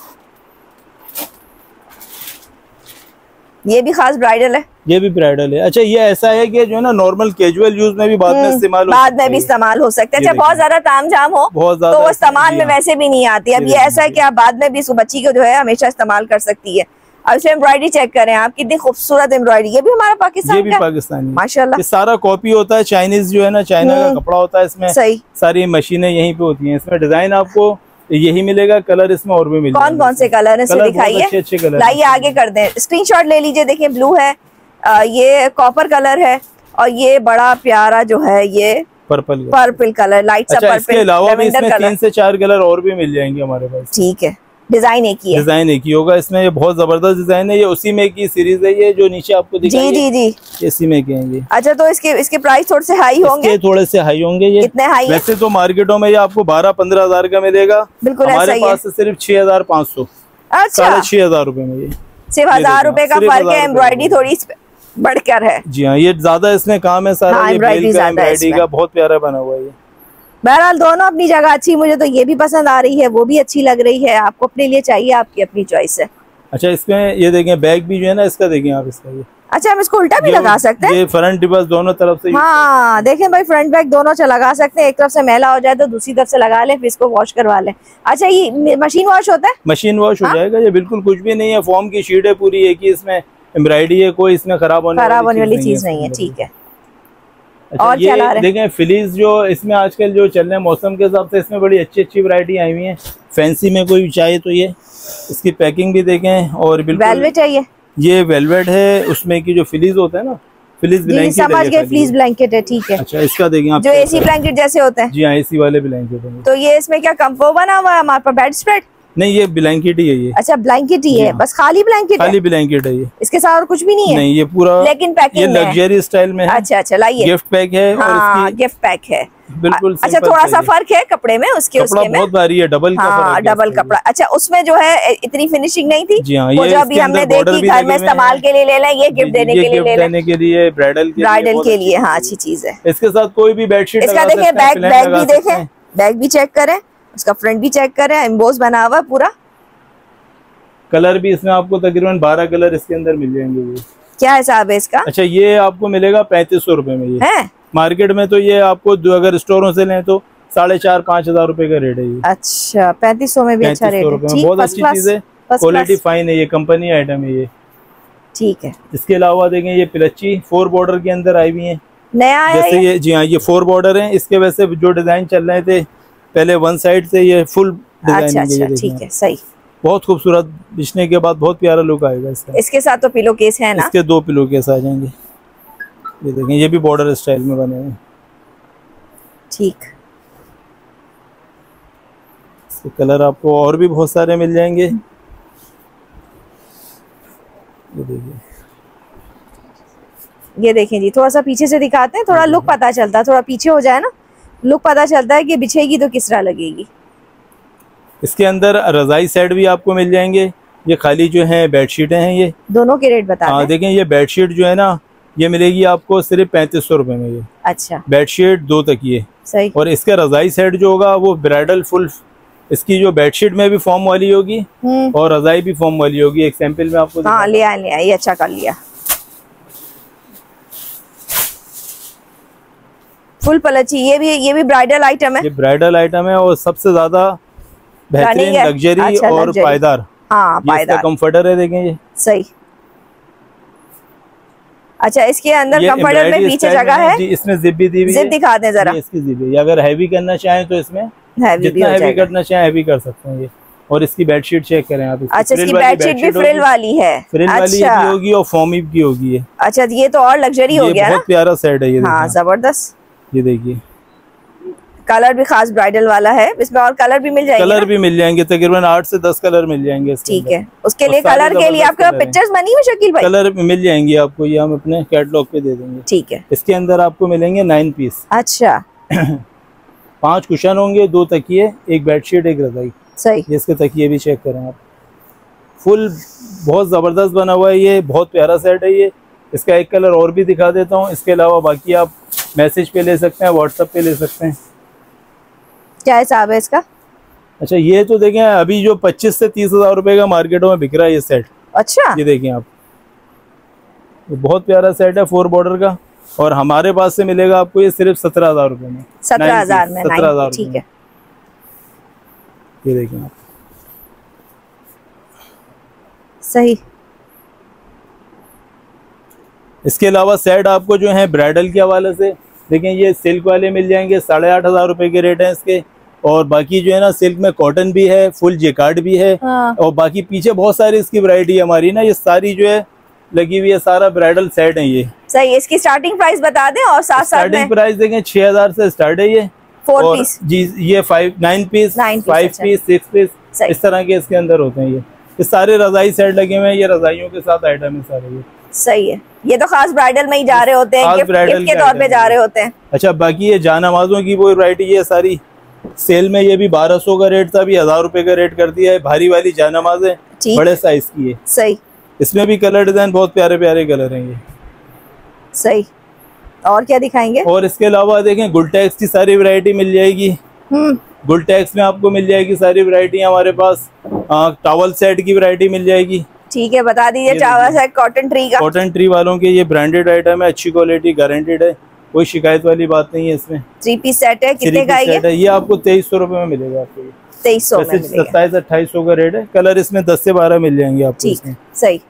ये भी खास ब्राइडल है, ये भी ब्राइडल है। अच्छा, ये ऐसा है कि जो है ना नॉर्मल कैजुअल यूज में भी बाद में इस्तेमाल बाद में भी इस्तेमाल हो सकता है। अच्छा, बहुत ज्यादा तामझाम हो तो वो इस्तेमाल में वैसे भी नहीं आती। अब ये ऐसा है कि आप बाद में भी इस बच्ची को जो है हमेशा इस्तेमाल कर सकती है। अब इसमें एम्ब्रॉयडरी चेक करें आप, कितनी खूबसूरत एम्ब्रॉयडरी, ये भी हमारा पाकिस्तान पाकिस्तानी माशाल्लाह, सारा कॉपी होता है, चाइनीज जो है ना, चाइना का कपड़ा होता है इसमें, सारी मशीनें यहीं पे होती है। इसमें डिजाइन आपको यही मिलेगा, कलर इसमें और भी मिलेगा। कौन कौन से कलर है इसमें दिखाइए, लाइए आगे कर दें, स्क्रीनशॉट ले लीजिए। देखिए ब्लू है, आ, ये कॉपर कलर है और ये बड़ा प्यारा जो है ये पर्पल पर्पल कलर, लाइट सा पर्पल। इसके अलावा भी इसमें तीन से चार कलर और भी मिल जाएंगे हमारे पास, ठीक है। डिजाइन एक ही है, डिजाइन एक ही होगा इसमें, ये बहुत जबरदस्त डिजाइन है, ये उसी में की सीरीज है, ये जो नीचे आपको दिखाई जी जी जी इसी में कहेंगे। अच्छा, तो इसके इसके प्राइस थोड़े से हाई होंगे, थोड़े से हाई होंगे ये, कितने हाई? वैसे तो मार्केटों में ये आपको बारह पंद्रह हजार का मिलेगा, बिल्कुल हमारे पास सिर्फ छह हजार पाँच सौ साढ़े छह हजार रूपए में, ये सिर्फ हजार रूपए का फर्क है। एम्ब्रॉयडरी थोड़ी बढ़कर है जी, हाँ ये ज्यादा इसमें काम है, सारा एम्ब्रॉयडरी का बहुत प्यारा बना हुआ है। बहरहाल दोनों अपनी जगह अच्छी, मुझे तो ये भी पसंद आ रही है, वो भी अच्छी लग रही है, आपको अपने लिए चाहिए, आपकी अपनी चॉइस है। अच्छा, इसमें ये देखें बैग भी जो है ना इसका, देखें आप इसका ये, अच्छा हम इसको उल्टा भी लगा सकते हैं, ये फ्रंट डिब्बा दोनों तरफ से, हाँ देखें भाई फ्रंट बैग दोनों लगा सकते हैं, एक तरफ से मैला हो जाए तो दूसरी तरफ से लगा लें, फिर इसको वॉश करवा लें। अच्छा, ये मशीन वॉश होता है? मशीन वॉश हो जाएगा, ये बिल्कुल कुछ भी नहीं है, फॉर्म की शीट है पूरी, एक ही इसमें एम्ब्रॉयडरी है, कोई इसमें खराब होने खराब होने वाली चीज नहीं है, ठीक है। अच्छा, और ये देखें फिलीज जो इसमें आजकल जो चल रहे हैं मौसम के हिसाब से, इसमें बड़ी अच्छी अच्छी वैरायटी आई हुई है, फैंसी में कोई चाहे तो ये, इसकी पैकिंग भी देखें और बिल्कुल वेलवेट है ये, ये वेलवेट है, उसमें की जो फिलीज होता है ना, फिलीज ब्लैंकेट समझ गए, फिलीज ब्लैंकेट है, ठीक है। अच्छा, इसका देखें आप, जो एसी ब्लैंकेट जैसे होता है, जी हाँ एसी वाले ब्लैंकेट है। तो ये इसमें क्या कंफो बना हुआ है हमारे पास, बेड स्प्रेड नहीं, ये ब्लैंकेट ही है ये, अच्छा ब्लैंकेट ही है, बस खाली ब्लैंकेट, खाली ब्लैंकेट है ये, इसके साथ और कुछ भी नहीं है, नहीं ये पूरा, लेकिन पैकिंग ये लग्जरी स्टाइल में है। अच्छा अच्छा, लाइए गिफ्ट पैक है, हाँ, और गिफ्ट पैक है बिल्कुल। अच्छा, थोड़ा सा फर्क है कपड़े में, उसके उसके में बहुत भारी है, डबल हाँ, डबल कपड़ा। अच्छा, उसमें जो है इतनी फिनिशिंग नहीं थी, वो जो अभी हमने देखी घर में इस्तेमाल के लिए ले लें, ये गिफ्ट देने के लिए, लेने के लिए ब्राइडल ब्राइडल के लिए, हाँ अच्छी चीज है। इसके साथ कोई भी बेडशीट, इसका देखें बैग बैग भी देखें, बैग भी चेक करें, उसका फ्रंट भी चेक करें, एम्बोस बना हुआ पूरा, कलर भी इसमें आपको तकरीबन बारह कलर इसके अंदर मिल जाएंगे। क्या हिसाब है इसका? अच्छा, ये आपको मिलेगा पैंतीस सौ रूपये में ये है? मार्केट में तो ये आपको दो, अगर स्टोरों से लें तो साढ़े चार पाँच हजार रूपये का रेट है ये। अच्छा, पैंतीस सौ में भी अच्छा रेट है, बहुत अच्छी चीज है, क्वालिटी फाइन है, ये कंपनी आइटम है ये, ठीक है। इसके अलावा देखें ये पिलच्ची फोर बॉर्डर के अंदर आई हुई है, नया जैसे ये, जी हाँ ये फोर बॉर्डर है, इसके वैसे जो डिजाइन चल रहे थे पहले वन साइड से, ये फुल डिजाइन है, अच्छा, ठीक है सही, बहुत खूबसूरत, बिछने के बाद बहुत प्यारा लुक आएगा इसका। इसके साथ तो पिलो केस है ना, इसके दो पिलो केस आ जाएंगे। ये देखें, ये भी बॉर्डर स्टाइल में बने हैं। ठीक, इसके कलर आपको और भी बहुत सारे मिल जाएंगे। ये देखिए, ये देखें जी, थोड़ा सा पीछे से दिखाते हैं, थोड़ा लुक पता चलता है, थोड़ा पीछे हो जाए ना, लुक पता चलता है कि बिछेगी तो किस तरह लगेगी। इसके अंदर रजाई सेट भी आपको मिल जाएंगे। ये खाली जो है बेडशीटें हैं, ये दोनों के रेट बता दें। देखें, ये बेडशीट जो है ना, ये मिलेगी आपको सिर्फ पैंतीस सौ रूपये में। ये अच्छा बेडशीट दो तकिए, सही। और इसका रजाई सेट जो होगा वो ब्राइडल फुल, इसकी जो बेडशीट में भी फॉर्म वाली होगी और रजाई भी फॉर्म वाली होगी। एक सैंपल में आपको हाँ, लिया लिया ये अच्छा कर लिया। फुल पलची, ये भी ये भी ब्राइडल आइटम है, ये ब्राइडल आइटम है और सबसे ज्यादा बेहतरीन लग्जरी अच्छा, और पायदार हाँ, पायदार कंफर्टर है। देखें ये, सही। अच्छा, इसके अंदर कंफर्टर में पीछे जगह है जी, इसमें जिप भी दी हुई है, जिप दिखा दें जरा। इसकी जिप है, अगर हैवी करना चाहें तो इसमें हैवी भी हो जाएगा, हैवी करना चाहें हैवी कर सकते हैं ये। और इसकी बेडशीट चेक करें आप। अच्छा, इसकी बेडशीट भी फ्रिल वाली है, फ्रिल वाली होगी और फॉर्मी की होगी ये। अच्छा, ये तो और लग्जरी हो गया, बहुत प्यारा सेट है ये, जबरदस्त। ये देखिए, कलर भी खास ब्राइडल वाला है इसमें, और कलर भी मिल जाएंगे। कलर भी मिल जाएंगे, तकरीबन आठ से दस कलर मिल जाएंगे। ठीक है, उसके लिए कलर के लिए आपके पिक्चर्स बनी हुई शकील भाई? कलर मिल जाएंगी आपको, ये हम अपने कैटलॉग पे दे देंगे। ठीक है, इसके अंदर आपको मिलेंगे नाइन पीस। अच्छा पांच कुशन होंगे, दो तकिए, एक बेडशीट, एक रजाई, सही। इसके तकिए भी चेक करें आप, फुल बहुत जबरदस्त बना हुआ है ये, बहुत प्यारा सेट है ये। इसका एक कलर और भी दिखा देता हूँ, इसके अलावा बाकी आप मैसेज पे ले सकते हैं, व्हाट्सएप पे ले सकते हैं। क्या हिसाब है इसका? अच्छा, ये तो देखें अभी जो पच्चीस से तीस हजार रुपए का मार्केटों में बिक रहा है ये सेट। अच्छा, ये देखें आप, ये बहुत प्यारा सेट है फोर बॉर्डर का, और हमारे पास से मिलेगा आपको ये सिर्फ सत्रह हजार रुपए में। सत्रह हजार में, सत्रह हजार, ठीक है। ये देखें आप, सही। इसके अलावा सेट आपको जो है ब्राइडल के हवाले से देखें, ये सिल्क वाले मिल जाएंगे, साढ़े आठ हज़ार रुपये के रेट हैं इसके। और बाकी जो है ना, सिल्क में कॉटन भी है, फुल जेकार्ड भी है हाँ। और बाकी पीछे बहुत सारी इसकी वैरायटी है हमारी ना, ये सारी जो है लगी हुई है, सारा ब्राइडल सेट है ये, सही। इसकी स्टार्टिंग प्राइस बता दें, और साथ स्टार्टिंग प्राइस देखें छः हज़ार से स्टार्ट है ये, फोर पीस जी, ये five nine piece five piece six piece इस तरह के इसके अंदर होते हैं। ये सारे रजाई सेट लगे हुए हैं, ये रजाइयों के साथ आइटम है सारे ये, सही है। ये तो खास ब्राइडल में ही जा रहे होते हैं, गिफ्ट के तौर पे जा रहे होते हैं। अच्छा, बाकी ये जानमाज़ों की वो वैरायटी है सारी, सेल में ये भी बारह सौ का रेट था, अभी हजार रुपए का रेट कर दिया है। भारी वाली जानमाज़ें बड़े साइज की है, सही। इसमें भी कलर डिजाइन बहुत प्यारे प्यारे कलर हैं ये, सही। और क्या दिखाएंगे? और इसके अलावा देखें गुलटेक्स की सारी वैरायटी मिल जाएगी, गुलटेक्स में आपको मिल जाएगी सारी वैरायटी हमारे पास। टॉवल सेट की वैरायटी मिल जाएगी, ठीक है, बता दीजिए। चावल है कॉटन ट्री का, कॉटन ट्री वालों के ये ब्रांडेड आइटम है, अच्छी क्वालिटी, गारंटेड है, कोई शिकायत वाली बात नहीं है। इसमें थ्री पीस सेट है, कितने का है ये? ये आपको तेईस सौ रूपये में मिलेगा आपको, तेईस सौ में, सत्ताईस अट्ठाईस सौ का रेट है। कलर इसमें दस से बारह मिल जाएंगे आपको, सही।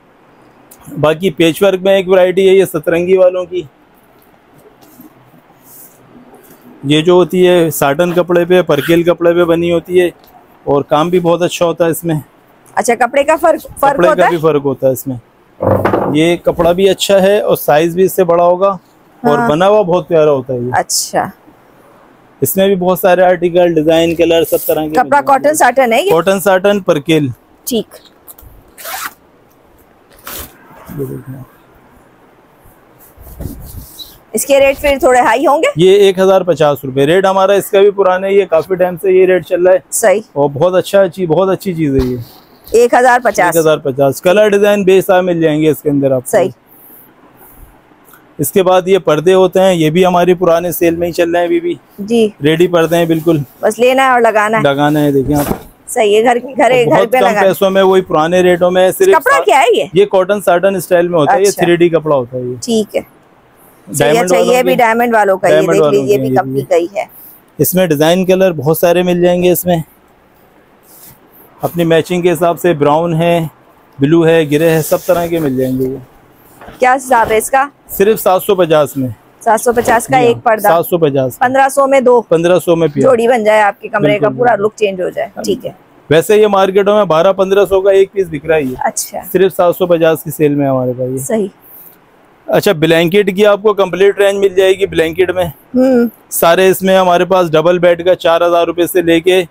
बाकी पेच वर्क में एक वैरायटी है, ये सतरंगी वालों की, ये जो होती है साटन कपड़े पे, परकेल कपड़े पे बनी होती है, और काम भी बहुत अच्छा होता है इसमें। अच्छा, कपड़े का फर्क फर्क कपड़े होता का है? भी फर्क होता है इसमें, ये कपड़ा भी अच्छा है और साइज भी इससे बड़ा होगा हाँ। और बना हुआ बहुत प्यारा होता है ये। अच्छा, इसमें भी बहुत सारे आर्टिकल, डिजाइन, कलर, सब तरह के कपड़ा। कॉटन साटन है ये, कॉटन साटन परकेल, ठीक। इसके रेट फिर थोड़े हाई होंगे, ये एक हजार पचास रूपए रेट हमारा इसका भी पुराना है, ये काफी टाइम से ये रेट चल रहा है, सही। और बहुत अच्छा अच्छी बहुत अच्छी चीज है ये, एक हजार पचास, एक हजार पचास कलर डिजाइन बेसा मिल जाएंगे इसके अंदर आप, सही। इसके बाद ये पर्दे होते हैं, ये भी हमारी पुराने सेल में ही चल रहे हैं अभी भी जी, रेडी पर्दे हैं बिल्कुल, बस लेना है और लगाना है, लगाना है। देखिए आप, सही है, घर घर घर पे लगाना है, पैसों में वही पुराने रेटों में। सिर्फ कपड़ा क्या है ये? ये कॉटन साटन स्टाइल में होता है, ये थ्री डी कपड़ा होता है, ठीक है। अच्छा, ये भी डायमंड वालों का, ये देख लीजिए, ये भी कंपनी का ही है। इसमें डिजाइन कलर बहुत सारे मिल जाएंगे, इसमें अपनी मैचिंग के हिसाब से ब्राउन है, ब्लू है, ग्रे है, सब तरह के मिल जाएंगे ये। क्या हिसाब है इसका? सिर्फ सात सौ पचास में, सात सौ पचास का एक पर्दा, सात सौ पचास पंद्रह सौ में दो, पंद्रह सौ में जोड़ी बन जाए, आपके कमरे का पूरा लुक चेंज हो जाए, ठीक है। वैसे ये मार्केटों में बारह पंद्रह सौ का एक पीस बिक रहा है, अच्छा, सिर्फ सात सौ पचास की सेल में हमारे पास, सही। अच्छा ब्लैंकेट की आपको कंप्लीट रेंज मिल जाएगी ब्लैंकेट में। सारे इसमें हमारे पास डबल बेड का चार हजार रूपये से लेके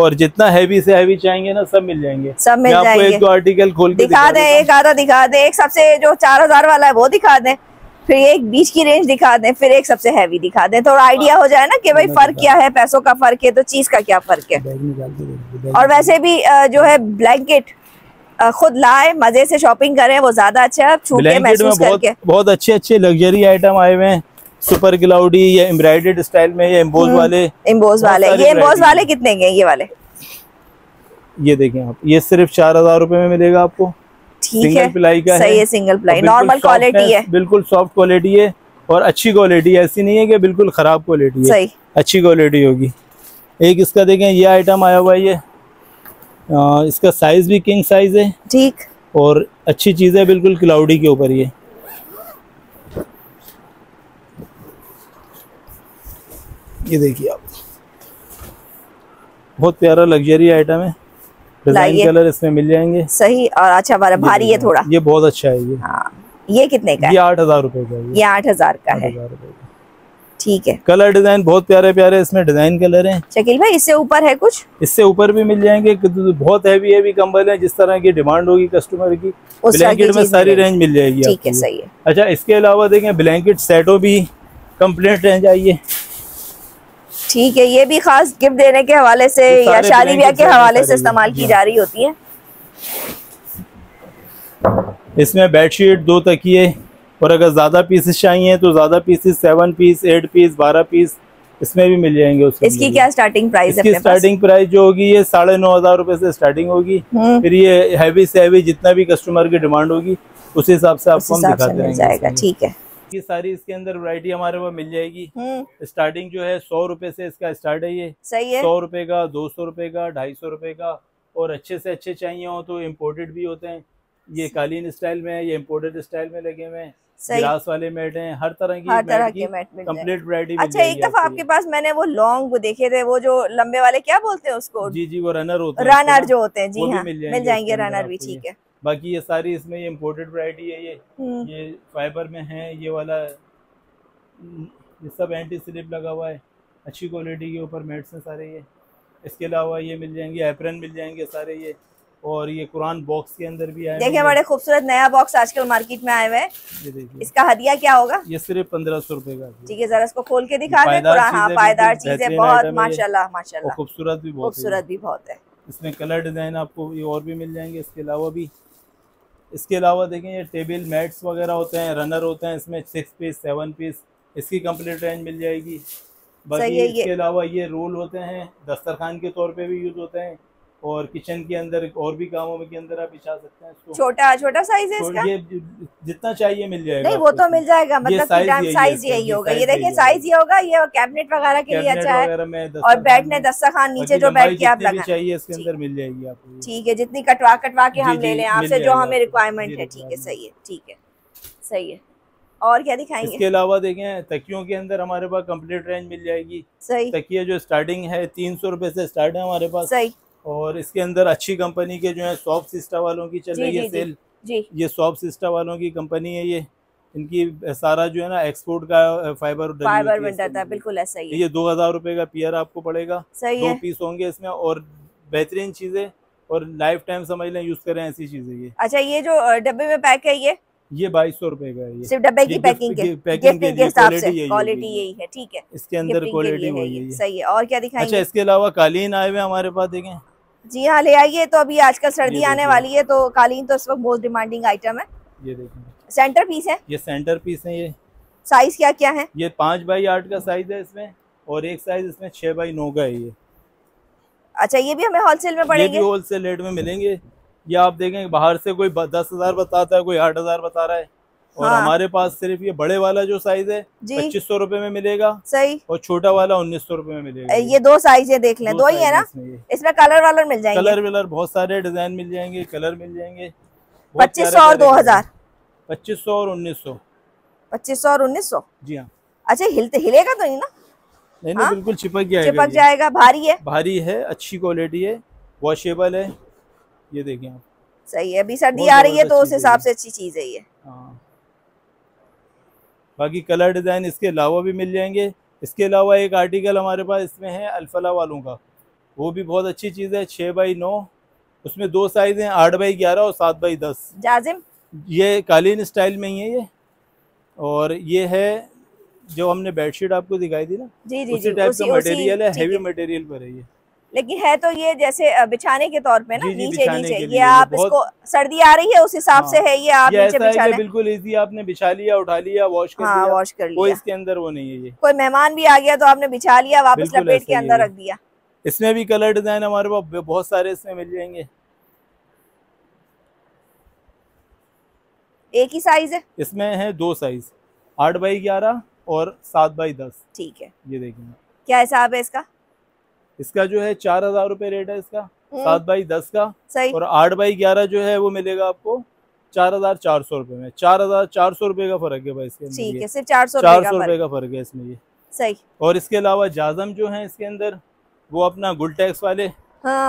और जितना हैवी से हैवी चाहिए ना सब मिल जाएंगे। सब मिल जाएंगे। आपको एक तो आर्टिकल खोल के दिखा दें, एक आधा दिखा दें, एक सबसे जो चार हजार वाला है वो दिखा दें, फिर एक बीच की रेंज दिखा दें, फिर एक सबसे हैवी दिखा दें, थोड़ा आइडिया हो जाए ना कि भाई फर्क क्या है, पैसों का फर्क है तो चीज का क्या फर्क है। और वैसे भी जो है ब्लैंकेट खुद लाए, मजे से शॉपिंग करें, वो ज्यादा अच्छा है। ब्लैंकेट में बहुत बहुत अच्छे अच्छे लग्जरी आइटम आए हुए हैं, सुपर क्लाउडी या एम्ब्रॉयडर्ड स्टाइल में या एम्बोज वाले। एम्बोज वाले ये एम्बोज वाले कितने के हैं? ये वाले ये देखें आप, ये सिर्फ चार हजार रूपये में मिलेगा आपको। ठीक है, प्लाई का सही है, सिंगल प्लाई नॉर्मल क्वालिटी है, बिल्कुल सॉफ्ट क्वालिटी है और अच्छी क्वालिटी है, ऐसी नहीं है कि बिल्कुल खराब क्वालिटी है, अच्छी क्वालिटी होगी। एक इसका देखें ये आइटम आया हुआ है, ये आ, इसका साइज भी किंग साइज है। ठीक, और अच्छी चीज है, बिल्कुल क्लाउडी के ऊपर। ये ये देखिए आप, बहुत प्यारा लग्जरी आइटम है, डिजाइन कलर इसमें मिल जाएंगे। सही और अच्छा वाला भारी है थोड़ा, ये बहुत अच्छा है। ये हाँ, ये कितने का है? ये आठ हजार रूपये का। ये आठ हजार का है। ठीक है, कलर डिजाइन बहुत प्यारे प्यारे इसमें डिजाइन कलर हैं। शकील भाई इससे ऊपर है कुछ? इससे ऊपर भी मिल जाएंगे, तो बहुत हैवी हैवी कंबल है, जिस तरह की डिमांड होगी कस्टमर की ब्लैंकेट में सारी रेंज मिल जाएगी। ठीक है, सही है। अच्छा इसके अलावा देखें ब्लैंकेट सेटों भी कंप्लीट रेंज आई है। ठीक है, ये भी खास गिफ्ट देने के हवाले से या शादी ब्याह के हवाले से इस्तेमाल की जा रही होती है। इसमें बेडशीट, दो तकिए और अगर ज़्यादा पीसेस चाहिए तो ज़्यादा pieces seven piece, eight piece, बारह पीस इसमें भी मिल जाएंगे। उसके इसकी क्या स्टार्टिंग प्राइस है? स्टार्टिंग प्राइस जो होगी ये साढ़े नौ हजार रुपए से स्टार्टिंग होगी, फिर ये हैवी से हैवी जितना भी कस्टमर की डिमांड होगी उस हिसाब से आपको हम दिखाते हैं। ठीक है, ये सारी इसके अंदर वैरायटी हमारे पास मिल जाएगी। स्टार्टिंग जो है सौ रुपए से इसका स्टार्ट है। ये सही है, सौ रुपए का, दो सौ रुपए का, ढाई सौ रुपए का, और अच्छे से अच्छे चाहिए हो तो इम्पोर्टेड भी होते हैं। ये कालीन स्टाइल में, ये इम्पोर्टेड स्टाइल में लगे हुए हैं, ग्लास वाले मेट हैं, हर तरह की, हर तरह की मैट मिल कंप्लीट वैरायटी। अच्छा एक दफा आपके पास मैंने वो लॉन्ग देखे थे, वो जो लंबे वाले क्या बोलते हैं उसको? जी जी, वो रनर होते हैं, रनर जो होते हैं। जी हाँ, मिल जाएंगे रनर भी। ठीक है, बाकी ये सारी इसमें ये इम्पोर्टेड वैरायटी है। ये ये फाइबर में है, ये वाला ये सब एंटी स्लिप लगा हुआ है, अच्छी क्वालिटी के ऊपर मैट्स हैं सारे। ये इसके अलावा ये मिल जाएंगे, एप्रन मिल जाएंगे सारे ये, और ये कुरान बॉक्स के अंदर भी आए। देखिए बड़े खूबसूरत नया बॉक्स आजकल मार्केट में आए हुए हैं। इसका हदिया क्या होगा? ये सिर्फ पंद्रह सौ रूपये का। ठीक है, जरा इसको खोल के दिखा दें। पायदार चीजें बहुत, माशाल्लाह माशाल्लाह, खूबसूरत भी बहुत, खूबसूरत भी बहुत है। इसमें कलर डिजाइन आपको ये और भी मिल जाएंगे। इसके अलावा भी इसके अलावा देखें ये टेबल मैट्स वगैरह होते हैं, रनर होते हैं, इसमें सिक्स पीस, सेवन पीस, इसकी कंप्लीट रेंज मिल जाएगी। बाकी इसके अलावा ये रोल होते हैं, दस्तरखान के तौर पे भी यूज होते हैं और किचन के अंदर और भी कामों के अंदर आप बिछा सकते हैं इसको। छोटा छोटा साइज है इसका? ये जितना चाहिए मिल जाएगा। नहीं वो तो मिल जाएगा, मतलब साइज यही होगा। ये देखिए साइज ये होगा, ये कैबिनेट वगैरह के लिए अच्छा है, और बैठने दस्तरखान नीचे जो बैठ के आप लगा चाहिए इसके अंदर मिल जाएगी आपको। ठीक है, जितनी कटवा कटवा के हम ले लें आपसे जो हमें रिक्वायरमेंट है। ठीक है, सही है। ठीक है, सही है। और क्या दिखाएंगे? इसके अलावा देखें तकियों के अंदर हमारे पास कम्प्लीट रेंज मिल जाएगी। तकिया जो स्टार्टिंग है तीन सौ रूपये से स्टार्ट है हमारे पास। सही, और इसके अंदर अच्छी कंपनी के जो है सॉफ्ट सिस्टा वालों की चल रही है सेल। जी, ये सॉफ्ट सिस्टा वालों की कंपनी है, ये इनकी सारा जो है ना एक्सपोर्ट का फाइबर फाइबर बनता है, बिल्कुल ऐसा ही है। ये दो हजार रूपये का पियर आपको पड़ेगा, दो पीस होंगे इसमें, और बेहतरीन चीजें और लाइफ टाइम समझ लें यूज करें ऐसी चीजें। ये अच्छा, ये जो डब्बे में पैक है ये ये बाईस सौ रूपये का है। ये सिर्फ डब्बे की पैकिंग के पैकिंग के हिसाब से क्वालिटी यही है। ठीक है, इसके अंदर क्वालिटी वही है। सही है, और क्या दिखाएंगे? अच्छा इसके अलावा कालीन आए हुए हमारे पास, देखें। जी हाँ, ले आइए। तो अभी आजकल सर्दी आने वाली है तो कालीन तो इस वक्त बहुत डिमांडिंग आइटम है। ये देखिए सेंटर पीस है, ये सेंटर पीस है। ये साइज क्या क्या है? ये पाँच बाई आठ का साइज है इसमें, और एक साइज इसमें छह बाई नौ का है ये। अच्छा, ये भी हमें होलसेल में पड़ेंगे? ये भी होलसेल रेट में मिलेंगे। ये आप देखेंगे बाहर से कोई दस हजार बताता है, कोई आठ हजार बता रहा है, और हाँ। हमारे पास सिर्फ ये बड़े वाला जो साइज है पच्चीस सौ रूपये में मिलेगा। सही, और छोटा वाला उन्नीस सौ रूपये में मिलेगा। ये दो साइज है, देख लें, दो, दो ही है ना। इसमें कलर वालर मिल जाएंगे, कलर वालर बहुत सारे डिजाइन मिल जाएंगे, कलर मिल जाएंगे। पच्चीस सौ और दो हजार पच्चीस सौ और उन्नीस सौ पच्चीस सौ और उन्नीस सौ जी हाँ। अच्छा हिलते हिलेगा तो नहीं ना? नहीं नहीं, बिल्कुल चिपक जाएगा, चिपक जाएगा। भारी है, भारी है, अच्छी क्वालिटी है, वॉशेबल है। ये देखें आप, सही है। अभी सर्दी आ रही है तो उस हिसाब से अच्छी चीज है ये। बाकी कलर डिज़ाइन इसके अलावा भी मिल जाएंगे। इसके अलावा एक आर्टिकल हमारे पास इसमें है अलफला वालों का, वो भी बहुत अच्छी चीज़ है, छः बाई नौ, उसमें दो साइज़ हैं, आठ बाई ग्यारह और सात बाई दस। जाजिम ये कालीन स्टाइल में ही है ये, और ये है जो हमने बेडशीट आपको दिखाई दी ना, जी जी उसी टाइप का मटेरियल है, हैवी मटेरियल पर है ये, लेकिन है तो ये जैसे बिछाने के तौर पे ना, नीचे नीचे ये आप इसको सर्दी आ रही है उस हिसाब से है ये, आप नीचे बिछाना बिल्कुल इजी, आपने बिछा लिया, उठा लिया, वॉश कर लिया, वॉश कर लिया, कोई इसके अंदर वो नहीं है, ये कोई मेहमान भी आ गया तो आपने बिछा लिया, वापस लपेट के अंदर रख दिया। इसमें भी कलर डिजाइन हमारे पास बहुत सारे इसमें मिल जाएंगे। एक ही साइज है इसमें, है दो साइज, आठ बाई ग्यारह और सात बाई दस। ठीक है, ये देखेंगे क्या हिसाब है इसका, इसका जो है चार हजार रूपए रेट है इसका, सात बाई दस का, और आठ बाई ग्यारह जो है वो मिलेगा आपको चार हजार चार सौ रूपये में। चार हजार चार सौ रूपये का फर्क है भाई इसके, ठीक है, सिर्फ चार सौ चार सौ रूपये का फर्क है इसमें ये, सही। और इसके अलावा जाजम जो है इसके अंदर वो अपना गुलटेक्स वाले, हाँ,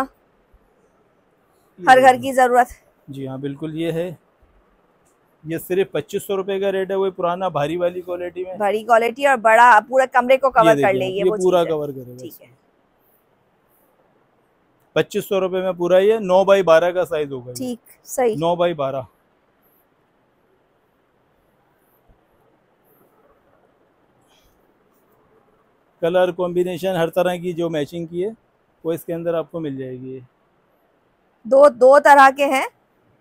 हर घर की जरूरत, जी हाँ बिल्कुल, ये है, ये सिर्फ पच्चीस सौ रूपये का रेट है, वो पुराना भारी वाली क्वालिटी में, भारी क्वालिटी और बड़ा पूरा कमरे को कवर कर लेगी, पूरा कवर करेगा, ठीक है, पच्चीस सौ रूपये में पूरा ये, नौ बाई बारह का साइज होगा, ठीक सही, नौ बाई बारह। कलर कॉम्बिनेशन हर तरह की जो मैचिंग की है वो इसके अंदर आपको मिल जाएगी। दो दो तरह के हैं,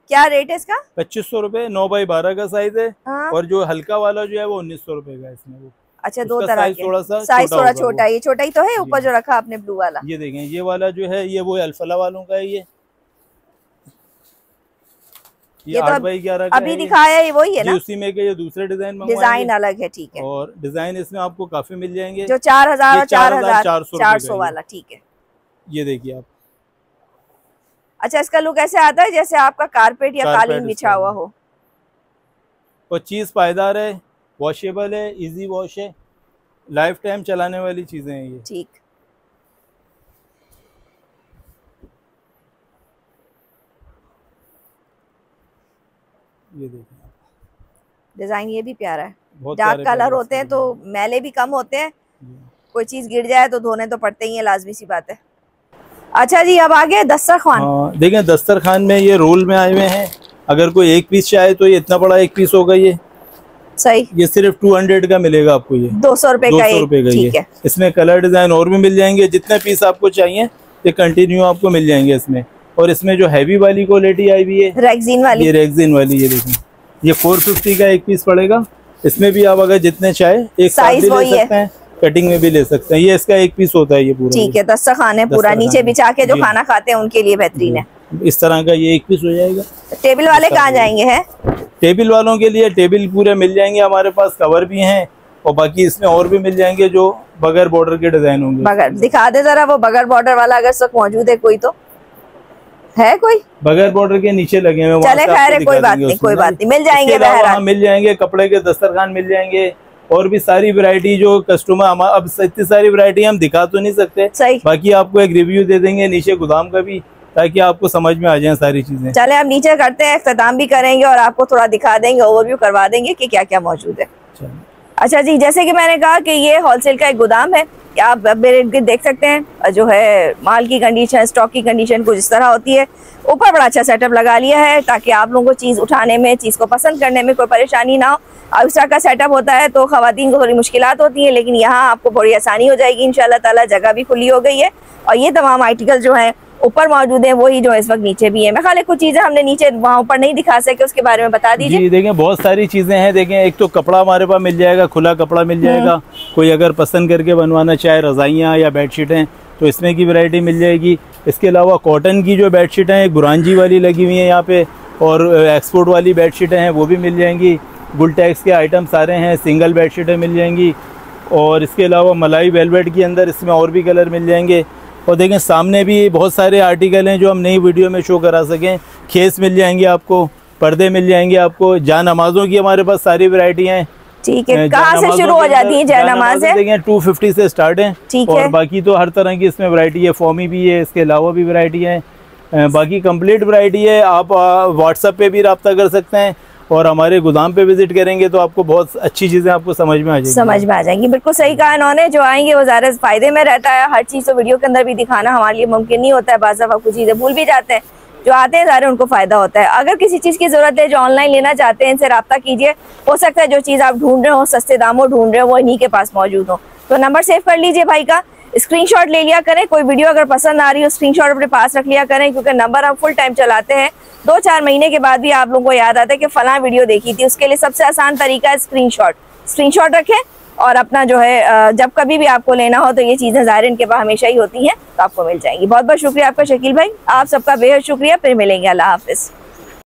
क्या रेट है इसका? पच्चीस सौ रूपये, नौ बाई बारह का साइज है, हाँ? और जो हल्का वाला जो है वो उन्नीस सौ रूपये का इसमें वो। अच्छा, दो तरह के, थोड़ा सा साइज थोड़ा छोटा, ये छोटा ही तो है ऊपर जो रखा आपने ब्लू वाला, ये देखें, ये वाला जो है ये वो अल्फला वालों का है, ये ये आठ बाई ग्यारह अभी दिखाया है वही है ना, उसी में के ये दूसरे डिजाइन डिजाइन अलग है, ठीक है, और डिजाइन इसमें आपको काफी मिल जाएंगे, जो चार हजार चार हजार चार सौ चार सौ वाला, ठीक है, ये देखिए आप। अच्छा, इसका लुक ऐसे आता है जैसे आपका कारपेट या कालीन बिछा हुआ हो, और चीज पायदार है, वॉशेबल है, इजी वॉश है, लाइफ टाइम चलाने वाली चीजें हैं ये, ठीक। ये देखिए डिजाइन, ये भी प्यारा है, डार्क कलर होते हैं तो मैले भी कम होते हैं, कोई चीज गिर जाए तो धोने तो पड़ते ही है, लाजमी सी बात है। अच्छा जी, अब आगे दस्तरखान देखें, दस्तरखान में ये रोल में आए हुए हैं, अगर कोई एक पीस चाहे तो ये इतना बड़ा एक पीस होगा ये, सही, ये सिर्फ दो सौ का मिलेगा आपको, ये दो सौ रूपये का, का ठीक है। इसमें कलर डिजाइन और भी मिल जाएंगे, जितने पीस आपको चाहिए ये कंटिन्यू आपको मिल जाएंगे इसमें। और इसमें जो हैवी वाली क्वालिटी आई हुई है, रेक्सिन वाली, ये रेक्सिन वाली, ये देखें, ये चार सौ पचास का एक पीस पड़ेगा। इसमें भी आप अगर जितने चाहे एक साइज भी ले सकते हैं, कटिंग में भी ले सकते हैं, ये इसका एक पीस होता है ये पूरा, ठीक है, दस्तरखान है पूरा, नीचे बिछा के जो खाना खाते हैं उनके लिए बेहतरीन है। इस तरह का ये एक पीस हो जाएगा। टेबल वाले कहाँ जाएंगे? है टेबल वालों के लिए टेबल पूरे मिल जाएंगे हमारे पास, कवर भी हैं, और बाकी इसमें और भी मिल जाएंगे जो बगैर बॉर्डर के डिजाइन होंगे। बगैर दिखा दे जरा, वो बगैर बॉर्डर वाला अगर सब मौजूद है कोई, तो है कोई बगैर बॉर्डर के नीचे लगे हुए, चले खैर, कोई बात नहीं, कोई बात नहीं, मिल जाएंगे, मिल जाएंगे कपड़े के दस्तरखान मिल जाएंगे, और भी सारी वैरायटी जो कस्टमर, हम अब इतनी सारी वैरायटी हम दिखा तो नहीं सकते, बाकी आपको एक रिव्यू दे देंगे नीचे गोदाम का भी, ताकि आपको समझ में आ जाए सारी चीजें। चले हम नीचे करते हैं, इख्तिताम भी करेंगे और आपको थोड़ा दिखा देंगे, ओवरव्यू करवा देंगे कि क्या क्या मौजूद है। अच्छा जी, जैसे कि मैंने कहा कि ये होलसेल का एक गोदाम है, आप मेरे इर्द गिर्द देख सकते हैं जो है माल की कंडीशन, स्टॉक की कंडीशन कुछ इस तरह होती है। ऊपर बड़ा अच्छा सेटअप लगा लिया है ताकि आप लोगों को चीज़ उठाने में, चीज़ को पसंद करने में कोई परेशानी ना हो। अब इस तरह का सेटअप होता है तो ख़वातीन को थोड़ी मुश्किलात होती हैं, लेकिन यहाँ आपको बड़ी आसानी हो जाएगी इंशाल्लाह ताला। जगह भी खुली हो गई है और ये तमाम आर्टिकल जो हैं ऊपर मौजूद है, वही जो इस वक्त नीचे भी है। मैं खाली कुछ चीजें हमने नीचे वहाँ ऊपर नहीं दिखा सके, उसके बारे में बता दीजिए। देखें बहुत सारी चीजें हैं, देखें एक तो कपड़ा हमारे पास मिल जाएगा, खुला कपड़ा मिल जाएगा, कोई अगर पसंद करके बनवाना चाहे रजाइयाँ या बेडशीटें तो इसमें की वैरायटी मिल जाएगी। इसके अलावा कॉटन की जो बेडशीटें हैं, बुरानजी वाली लगी हुई है यहाँ पे, और एक्सपोर्ट वाली बेडशीटें हैं वो भी मिल जाएंगी। गुलटेक्स के आइटम सारे हैं, सिंगल बेडशीटें मिल जाएंगी, और इसके अलावा मलाई वेलवेट के अंदर इसमें और भी कलर मिल जाएंगे। और देखें सामने भी बहुत सारे आर्टिकल हैं जो हम नई वीडियो में शो करा सकें। खेस मिल जाएंगे आपको, पर्दे मिल जाएंगे आपको, जान नमाजों की हमारे पास सारी वैरायटी हैं। ठीक है, कहाँ से शुरू हो जाती है जान नमाजें? देखें टू फिफ्टी से स्टार्ट है, और बाकी तो हर तरह की इसमें वैरायटी है, फॉमी भी है, इसके अलावा भी वैरायटी है, बाकी कंप्लीट वैरायटी है। आप व्हाट्सएप पे भी रब्ता कर सकते हैं, और हमारे गोदाम पे विजिट करेंगे तो आपको बहुत अच्छी चीजें आपको समझ में आ जाएगी समझ में आ जाएंगी। बिल्कुल सही कहा इन्होंने, जो आएंगे वो ज़्यादा फायदे में रहता है। हर चीज़ तो वीडियो के अंदर भी दिखाना हमारे लिए मुमकिन नहीं होता है, बाज़ दफ़ा कुछ चीज़ें भूल भी जाते हैं, जो आते हैं सारे उनको फायदा होता है। अगर किसी चीज़ की जरूरत है, जो ऑनलाइन लेना चाहते हैं, इनसे रब्ता कीजिए, हो सकता है जो चीज़ आप ढूंढ रहे हो, सस्ते दामों ढूंढ रहे हो, वो इन्हीं के पास मौजूद हो। तो नंबर सेव कर लीजिए भाई का, स्क्रीनशॉट ले लिया करें। कोई वीडियो अगर पसंद आ रही हो, स्क्रीनशॉट अपने पास रख लिया करें, क्योंकि नंबर हम फुल टाइम चलाते हैं। दो चार महीने के बाद भी आप लोगों को याद आता है कि फलां वीडियो देखी थी। उसके लिए सबसे आसान तरीका है स्क्रीनशॉट। स्क्रीनशॉट रखें और अपना जो है जब कभी भी आपको लेना हो तो ये चीज़ें ज़ाहिर इनके पास हमेशा ही होती हैं, तो आपको मिल जाएंगी। बहुत बहुत शुक्रिया आपका शकील भाई, आप सबका बेहद शुक्रिया। फिर मिलेंगे, अल्लाह हाफिज़।